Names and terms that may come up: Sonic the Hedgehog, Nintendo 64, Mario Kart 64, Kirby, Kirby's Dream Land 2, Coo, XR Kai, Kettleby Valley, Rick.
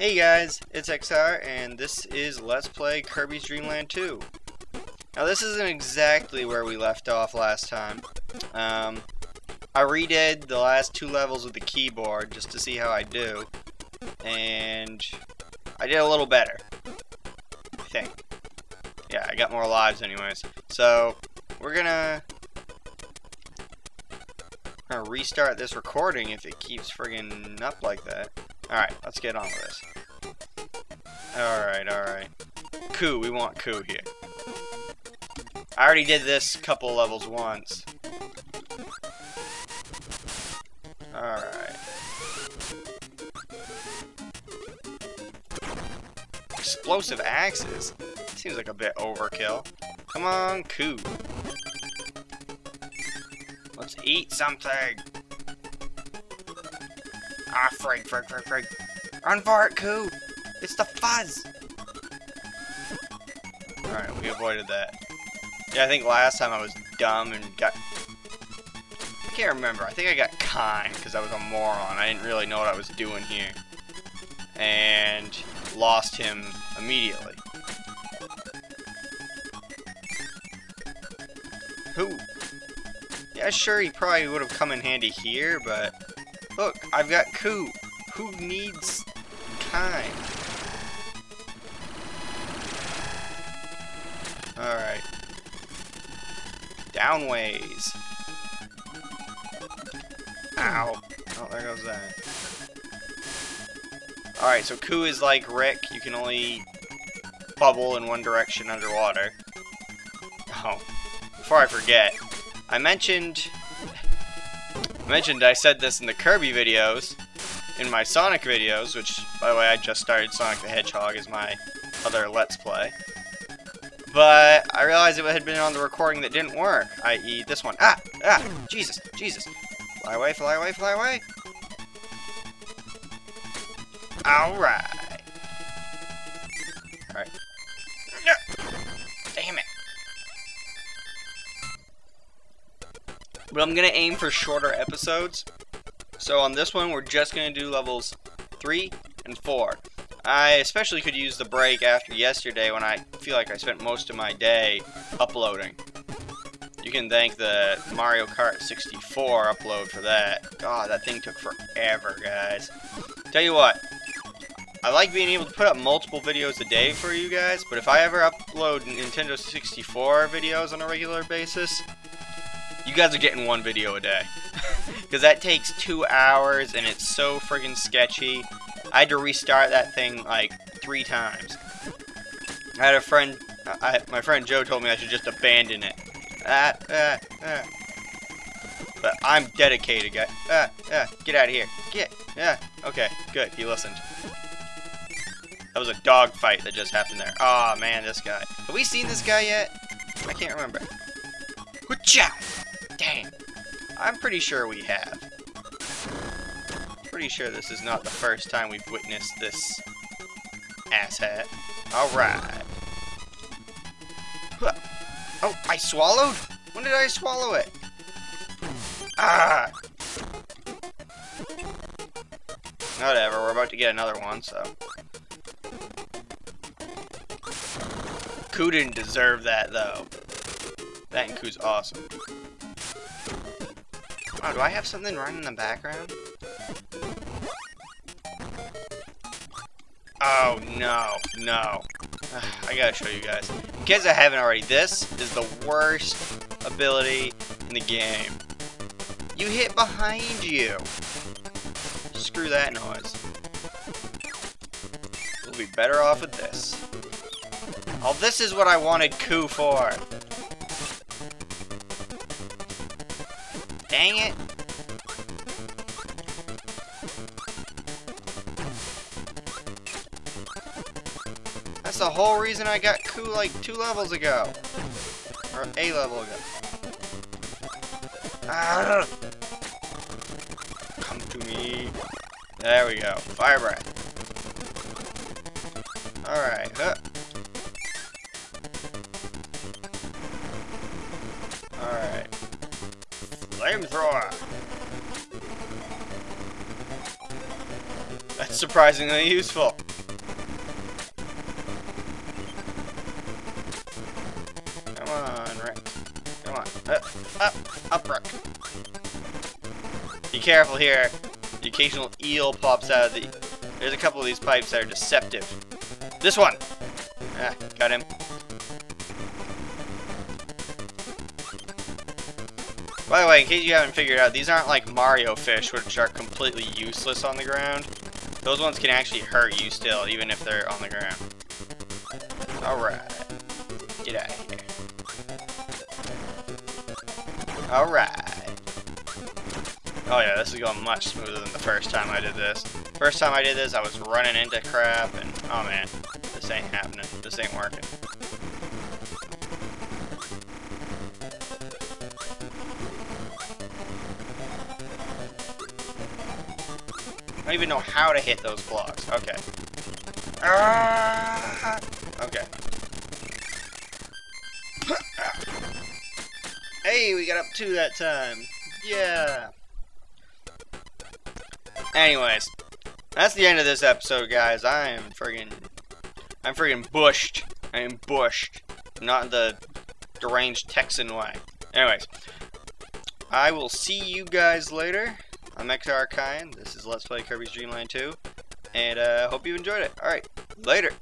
Hey guys, it's XR and this is Let's Play Kirby's Dream Land 2. Now this isn't exactly where we left off last time. I redid the last two levels with the keyboard just to see how I do, and I did a little better, I think. Yeah, I got more lives anyways. So we're gonna restart this recording if it keeps friggin' up like that. Alright, let's get on with this. Alright. Coo, we want Coo here. I already did this couple levels once. Alright. Explosive axes? Seems like a bit overkill. Come on, Coo. Let's eat something. Ah, frig. Run for it, Coo! It's the fuzz! Alright, we avoided that. Yeah, I think last time I was dumb and got... I can't remember. I think I got kind because I was a moron. I didn't really know what I was doing here. And lost him immediately. Who? Yeah, sure, he probably would have come in handy here, but... Look, I've got Coo. Who needs time? Alright. Downways. Ow. Oh, there goes that. Alright, so Coo is like Rick. You can only bubble in one direction underwater. Oh. Before I forget, I said this in the Kirby videos, in my Sonic videos, which, by the way, I just started Sonic the Hedgehog as my other Let's Play. But I realized it had been on the recording that didn't work, i.e. this one. Ah, Jesus. Fly away. Alright. No! Damn it. But I'm going to aim for shorter episodes. So on this one, we're just going to do levels 3 and 4. I especially could use the break after yesterday when I feel like I spent most of my day uploading. You can thank the Mario Kart 64 upload for that. God, that thing took forever, guys. Tell you what, I like being able to put up multiple videos a day for you guys, but if I ever upload Nintendo 64 videos on a regular basis, you guys are getting one video a day. Because that takes 2 hours and it's so friggin' sketchy. I had to restart that thing like 3 times. I had a friend, my friend Joe told me I should just abandon it. But I'm dedicated, guy. Get out of here. Okay, good, he listened. That was a dog fight that just happened there. Aw, man, this guy. Have we seen this guy yet? I can't remember. Whatcha? Dang. I'm pretty sure we have. Pretty sure this is not the first time we've witnessed this asshat. Alright. Oh, I swallowed? When did I swallow it? Ah! Whatever, we're about to get another one, so. Coo didn't deserve that, though. That and Coo's awesome. Oh, do I have something running in the background? Oh, no. I gotta show you guys. In case I haven't already, this is the worst ability in the game. You hit behind you. Screw that noise. We'll be better off with this. Oh, this is what I wanted Coo for. Dang it! That's the whole reason I got Coo like 2 levels ago. Or a level ago. Ah! Come to me. There we go. Fire breath. Alright. Alright. Flamethrower! That's surprisingly useful. Come on, Rick. Come on. Up, Rick. Be careful here. The occasional eel pops out of the... There's a couple of these pipes that are deceptive. This one! Ah, got him. By the way, in case you haven't figured out, these aren't like Mario fish, which are completely useless on the ground. Those ones can actually hurt you still, even if they're on the ground. Alright. Get out of here. Alright. Oh yeah, this is going much smoother than the first time I did this. First time I did this, I was running into crap, and oh man, this ain't happening. This ain't working. I don't even know how to hit those blocks. Okay. Okay. Hey, we got up two that time. Yeah. Anyways, that's the end of this episode, guys. I'm friggin' bushed. I am bushed. Not in the deranged Texan way. Anyways, I will see you guys later. I'm XR Kai, this is Let's Play Kirby's Dream Land 2, and hope you enjoyed it. Alright, later!